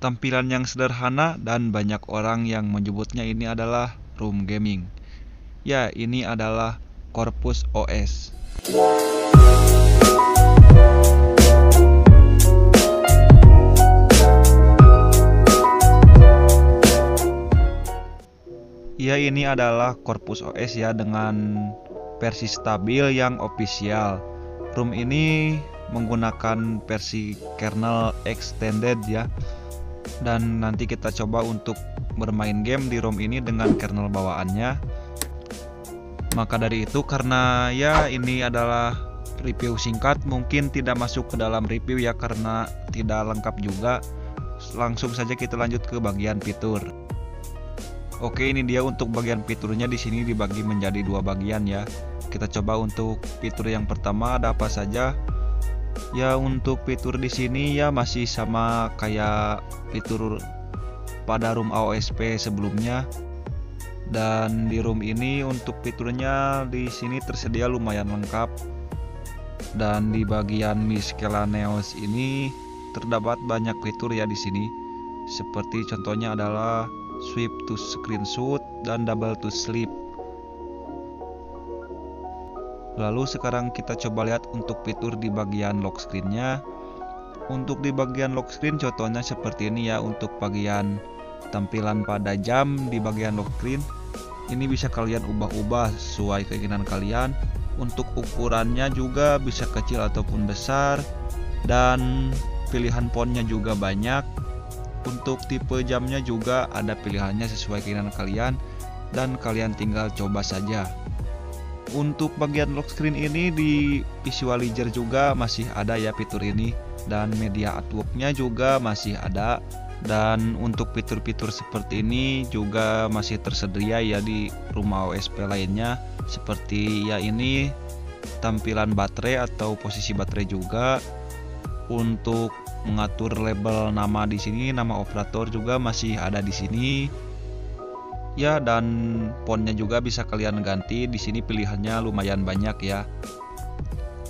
tampilan yang sederhana dan banyak orang yang menyebutnya ini adalah room gaming. Ya, ini adalah Corvus OS. Ya, ini adalah Corvus OS ya, dengan versi stabil yang official. Room ini menggunakan versi kernel extended ya. Dan nanti kita coba untuk bermain game di ROM ini dengan kernel bawaannya. Maka dari itu, karena ya ini adalah review singkat, mungkin tidak masuk ke dalam review ya karena tidak lengkap juga. Langsung saja kita lanjut ke bagian fitur. Oke, ini dia untuk bagian fiturnya. Di sini dibagi menjadi dua bagian ya. Kita coba untuk fitur yang pertama ada apa saja. Ya, untuk fitur di sini ya masih sama kayak fitur pada room AOSP sebelumnya. Dan di room ini untuk fiturnya di sini tersedia lumayan lengkap. Dan di bagian miscellaneous ini terdapat banyak fitur ya di sini. Seperti contohnya adalah swipe to screenshot dan double to sleep. Lalu sekarang kita coba lihat untuk fitur di bagian lock screen-nya. Untuk di bagian lock screen contohnya seperti ini ya, untuk bagian tampilan pada jam di bagian lock screen. Ini bisa kalian ubah-ubah sesuai keinginan kalian. Untuk ukurannya juga bisa kecil ataupun besar. Dan pilihan font-nya juga banyak. Untuk tipe jamnya juga ada pilihannya sesuai keinginan kalian. Dan kalian tinggal coba saja. Untuk bagian lock screen ini di visualizer juga masih ada ya fitur ini, dan media artworknya juga masih ada. Dan untuk fitur-fitur seperti ini juga masih tersedia ya di rumah OSP lainnya, seperti ya ini tampilan baterai atau posisi baterai juga. Untuk mengatur label nama di sini, nama operator juga masih ada di sini. Ya, dan fontnya juga bisa kalian ganti. Di sini pilihannya lumayan banyak ya.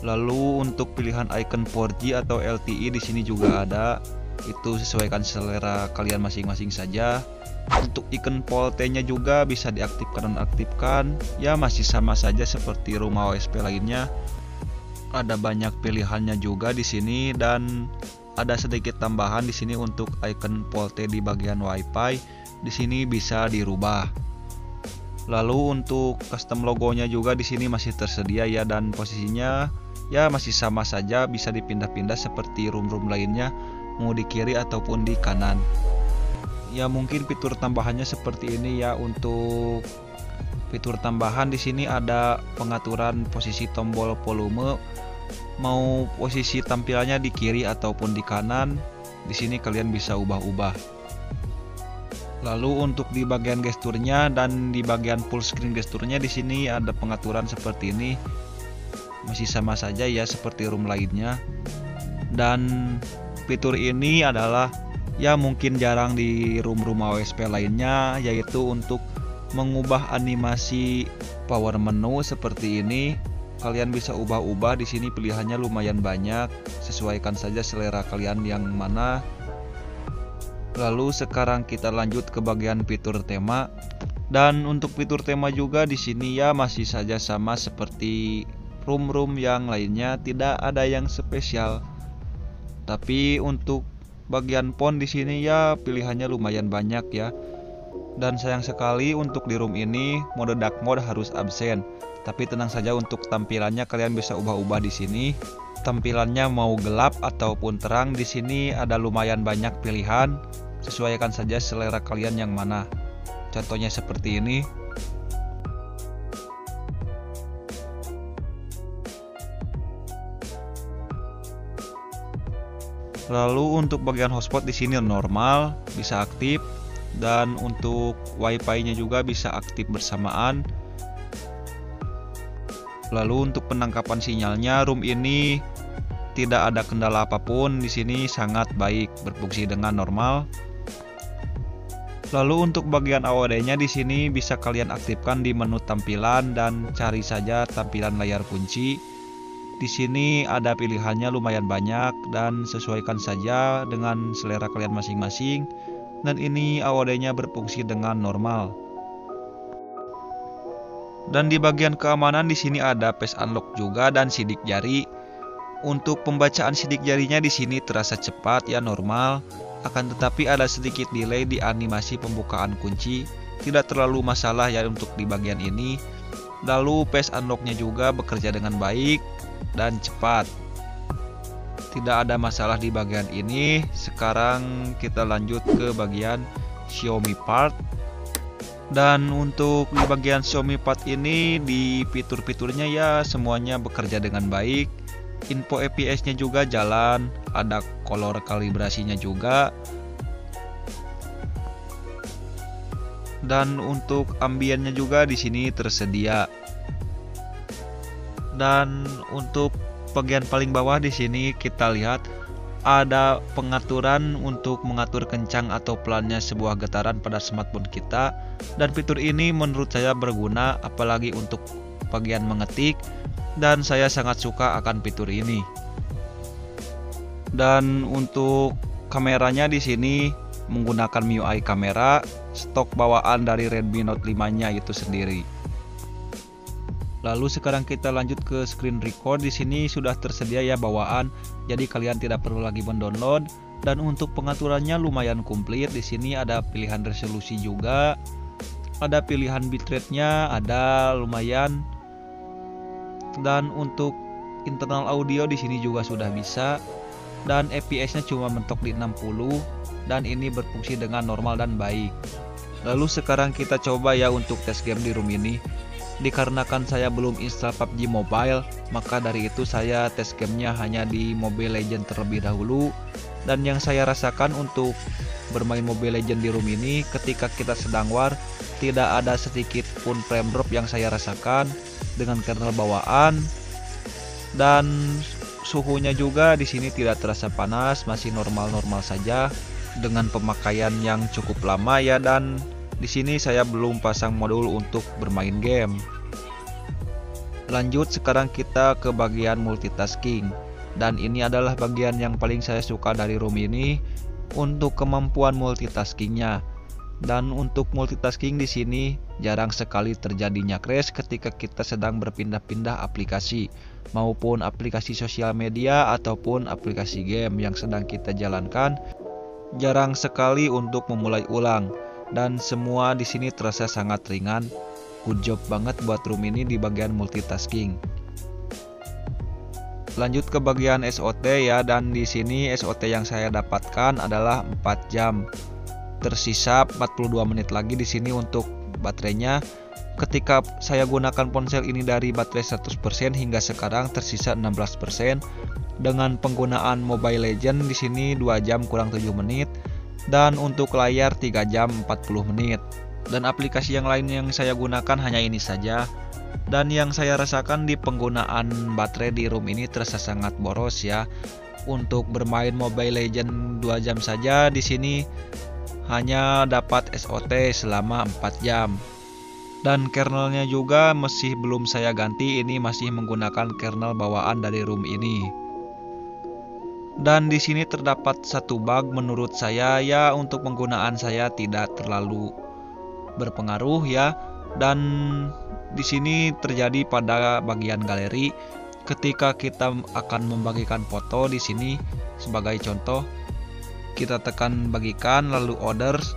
Lalu untuk pilihan icon 4G atau LTE di sini juga ada. Itu sesuaikan selera kalian masing-masing saja. Untuk icon voltage-nya juga bisa diaktifkan dan aktifkan. Ya, masih sama saja seperti rumah OSP lainnya. Ada banyak pilihannya juga di sini, dan ada sedikit tambahan di sini untuk icon voltage di bagian WiFi. Di sini bisa dirubah. Lalu untuk custom logonya juga di sini masih tersedia ya, dan posisinya ya masih sama saja, bisa dipindah-pindah seperti room-room lainnya, mau di kiri ataupun di kanan. Ya, mungkin fitur tambahannya seperti ini ya. Untuk fitur tambahan di sini ada pengaturan posisi tombol volume, mau posisi tampilannya di kiri ataupun di kanan. Di sini kalian bisa ubah-ubah. Lalu untuk di bagian gesturnya dan di bagian full screen gesturnya di sini ada pengaturan seperti ini. Masih sama saja ya seperti room lainnya. Dan fitur ini adalah ya mungkin jarang di room-room AOSP lainnya, yaitu untuk mengubah animasi power menu seperti ini. Kalian bisa ubah-ubah di sini, pilihannya lumayan banyak. Sesuaikan saja selera kalian yang mana. Lalu sekarang kita lanjut ke bagian fitur tema. Dan untuk fitur tema juga di sini ya masih saja sama seperti room-room yang lainnya, tidak ada yang spesial. Tapi untuk bagian font di sini ya pilihannya lumayan banyak ya. Dan sayang sekali untuk di room ini mode dark mode harus absen. Tapi tenang saja, untuk tampilannya kalian bisa ubah-ubah di sini. Tampilannya mau gelap ataupun terang, di sini ada lumayan banyak pilihan. Sesuaikan saja selera kalian yang mana. Contohnya seperti ini. Lalu untuk bagian hotspot di sini normal, bisa aktif, dan untuk wifi-nya juga bisa aktif bersamaan. Lalu untuk penangkapan sinyalnya, room ini tidak ada kendala apapun, di sini sangat baik, berfungsi dengan normal. Lalu untuk bagian AOD-nya di sini bisa kalian aktifkan di menu tampilan dan cari saja tampilan layar kunci. Di di sini ada pilihannya lumayan banyak dan sesuaikan saja dengan selera kalian masing-masing. Dan ini AOD-nya berfungsi dengan normal. Dan di bagian keamanan di sini ada face unlock juga dan sidik jari. Untuk pembacaan sidik jarinya di sini terasa cepat ya, normal, akan tetapi ada sedikit delay di animasi pembukaan kunci, tidak terlalu masalah ya untuk di bagian ini. Lalu face unlocknya juga bekerja dengan baik dan cepat, tidak ada masalah di bagian ini. Sekarang kita lanjut ke bagian Xiaomi Part. Dan untuk di bagian Xiaomi Part ini di fitur-fiturnya ya semuanya bekerja dengan baik. Info APS-nya juga jalan, ada color kalibrasinya juga. Dan untuk ambiennya juga di sini tersedia. Dan untuk bagian paling bawah di sini kita lihat ada pengaturan untuk mengatur kencang atau pelannya sebuah getaran pada smartphone kita. Dan fitur ini menurut saya berguna apalagi untuk bagian mengetik. Dan saya sangat suka akan fitur ini. Dan untuk kameranya di sini menggunakan MIUI kamera stok bawaan dari Redmi Note 5-nya itu sendiri. Lalu sekarang kita lanjut ke screen record. Di sini sudah tersedia ya bawaan, jadi kalian tidak perlu lagi mendownload. Dan untuk pengaturannya lumayan komplit. Di sini ada pilihan resolusi juga, ada pilihan bitrate-nya, ada lumayan. Dan untuk internal audio di sini juga sudah bisa. Dan FPS-nya cuma mentok di 60 dan ini berfungsi dengan normal dan baik. Lalu sekarang kita coba ya untuk test game di room ini. Dikarenakan saya belum install PUBG Mobile, maka dari itu saya test gamenya hanya di Mobile Legends terlebih dahulu. Dan yang saya rasakan untuk bermain Mobile Legends di room ini, ketika kita sedang war, tidak ada sedikit pun frame drop yang saya rasakan dengan kernel bawaan. Dan suhunya juga di sini tidak terasa panas, masih normal-normal saja dengan pemakaian yang cukup lama ya. Dan di sini saya belum pasang modul untuk bermain game. Lanjut sekarang kita ke bagian multitasking. Dan ini adalah bagian yang paling saya suka dari room ini untuk kemampuan multitaskingnya. Dan untuk multitasking di sini jarang sekali terjadinya crash ketika kita sedang berpindah-pindah aplikasi, maupun aplikasi sosial media ataupun aplikasi game yang sedang kita jalankan. Jarang sekali untuk memulai ulang dan semua di sini terasa sangat ringan. Good job banget buat room ini di bagian multitasking. Lanjut ke bagian SOT ya, dan di sini SOT yang saya dapatkan adalah 4 jam. Tersisa 42 menit lagi di sini untuk baterainya. Ketika saya gunakan ponsel ini dari baterai 100% hingga sekarang tersisa 16%. Dengan penggunaan Mobile Legends di sini 2 jam kurang 7 menit dan untuk layar 3 jam 40 menit. Dan aplikasi yang lain yang saya gunakan hanya ini saja. Dan yang saya rasakan di penggunaan baterai di room ini terasa sangat boros ya. Untuk bermain Mobile Legends 2 jam saja di sini hanya dapat SOT selama 4 jam. Dan kernelnya juga masih belum saya ganti, ini masih menggunakan kernel bawaan dari room ini. Dan di sini terdapat satu bug menurut saya ya, untuk penggunaan saya tidak terlalu berpengaruh ya. Dan di sini terjadi pada bagian galeri ketika kita akan membagikan foto. Di sini sebagai contoh kita tekan bagikan lalu orders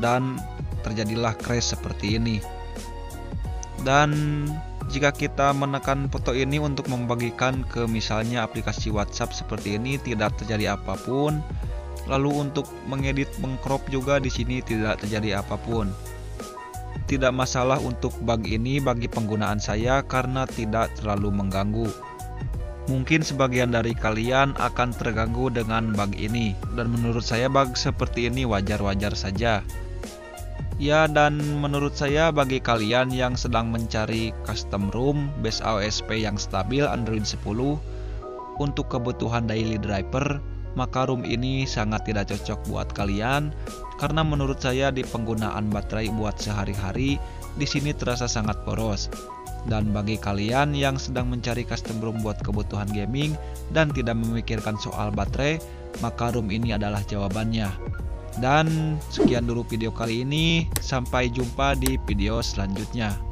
dan terjadilah crash seperti ini. Dan jika kita menekan foto ini untuk membagikan ke misalnya aplikasi WhatsApp seperti ini, tidak terjadi apapun. Lalu untuk mengedit mengcrop juga di sini tidak terjadi apapun. Tidak masalah untuk bug ini bagi penggunaan saya karena tidak terlalu mengganggu. Mungkin sebagian dari kalian akan terganggu dengan bug ini, dan menurut saya bug seperti ini wajar-wajar saja. Ya, dan menurut saya bagi kalian yang sedang mencari custom ROM base AOSP yang stabil Android 10 untuk kebutuhan daily driver, maka ROM ini sangat tidak cocok buat kalian. Karena menurut saya di penggunaan baterai buat sehari-hari di sini terasa sangat poros. Dan bagi kalian yang sedang mencari custom room buat kebutuhan gaming dan tidak memikirkan soal baterai, maka room ini adalah jawabannya. Dan sekian dulu video kali ini, sampai jumpa di video selanjutnya.